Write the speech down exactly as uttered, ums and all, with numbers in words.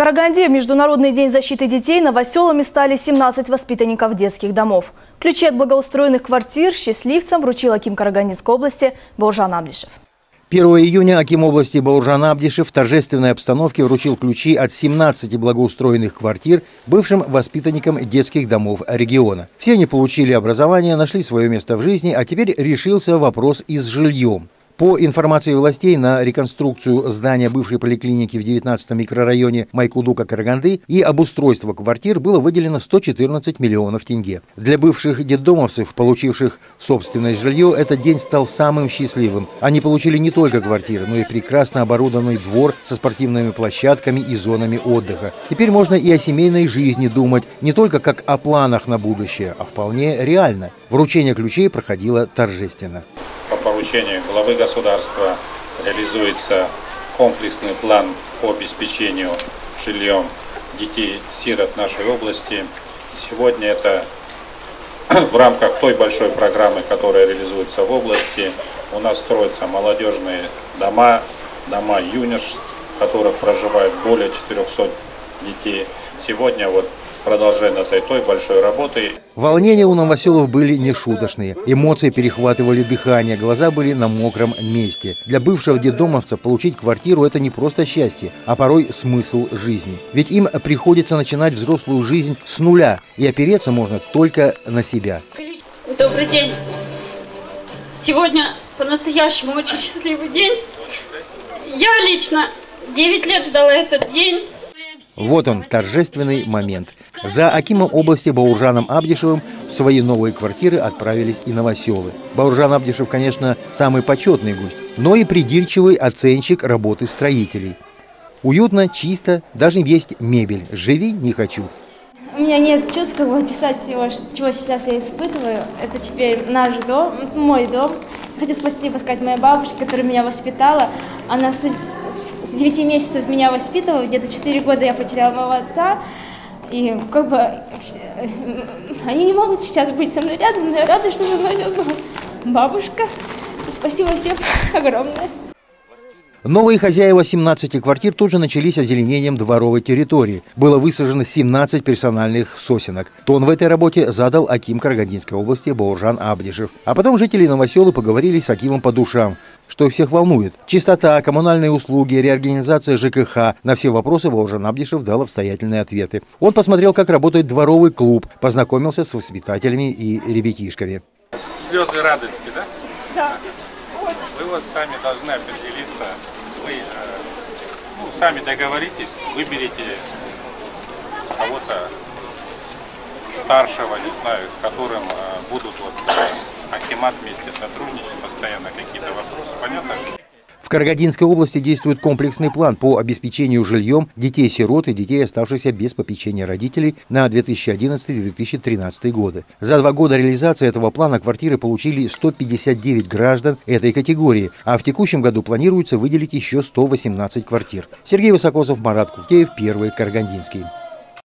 Караганде в Международный день защиты детей новоселами стали семнадцать воспитанников детских домов. Ключи от благоустроенных квартир счастливцам вручил аким Карагандинской области Бауржан Абдишев. первого июня аким области Бауржан Абдишев в торжественной обстановке вручил ключи от семнадцати благоустроенных квартир бывшим воспитанникам детских домов региона. Все они получили образование, нашли свое место в жизни, а теперь решился вопрос и с жильем. По информации властей, на реконструкцию здания бывшей поликлиники в девятнадцатом микрорайоне Майкудука-Караганды и обустройство квартир было выделено сто четырнадцать миллионов тенге. Для бывших детдомовцев, получивших собственное жилье, этот день стал самым счастливым. Они получили не только квартиры, но и прекрасно оборудованный двор со спортивными площадками и зонами отдыха. Теперь можно и о семейной жизни думать, не только как о планах на будущее, а вполне реально. Вручение ключей проходило торжественно. Поручению главы государства реализуется комплексный план по обеспечению жильем детей-сирот нашей области. Сегодня это в рамках той большой программы, которая реализуется в области, у нас строятся молодежные дома, дома юношеств, в которых проживает более четырёхсот детей. Сегодня вот продолжая над той большой работой. Волнения у новоселов были нешуточные. Эмоции перехватывали дыхание, глаза были на мокром месте. Для бывшего детдомовца получить квартиру – это не просто счастье, а порой смысл жизни. Ведь им приходится начинать взрослую жизнь с нуля, и опереться можно только на себя. Добрый день. Сегодня по-настоящему очень счастливый день. Я лично девять лет ждала этот день. Вот он, торжественный момент. За акимом области Бауржаном Абдишевым в свои новые квартиры отправились и новоселы. Бауржан Абдишев, конечно, самый почетный гость, но и придирчивый оценщик работы строителей. Уютно, чисто, даже есть мебель. Живи не хочу. У меня нет чувств, как бы описать всего, чего сейчас я испытываю. Это теперь наш дом, мой дом. Хочу спасибо сказать моей бабушке, которая меня воспитала. Она с девяти месяцев меня воспитывала, где-то четыре года я потеряла моего отца. И как бы они не могут сейчас быть со мной рядом, но я рада, что со мной бабушка. И спасибо всем огромное. Новые хозяева семнадцати квартир тут же начались озеленением дворовой территории. Было высажено семнадцать персональных сосенок. Тон в этой работе задал аким Карагандинской области Бауржан Абдишев. А потом жители новоселы поговорили с акимом по душам. Что всех волнует? Чистота, коммунальные услуги, реорганизация ЖКХ. На все вопросы Бауржан Абдишев дал обстоятельные ответы. Он посмотрел, как работает дворовый клуб, познакомился с воспитателями и ребятишками. Слезы радости, да? Да. Вы вот сами должны определиться, вы ну, сами договоритесь, выберите кого-то старшего, не знаю, с которым будут вот акимат вместе сотрудничать, постоянно какие-то вопросы, понятно? В Карагандинской области действует комплексный план по обеспечению жильем детей-сирот и детей, оставшихся без попечения родителей на две тысячи одиннадцатый — две тысячи тринадцатый годы. За два года реализации этого плана квартиры получили сто пятьдесят девять граждан этой категории, а в текущем году планируется выделить еще сто восемнадцать квартир. Сергей Высокозов, Марат Кукеев, Первый Карагандинский.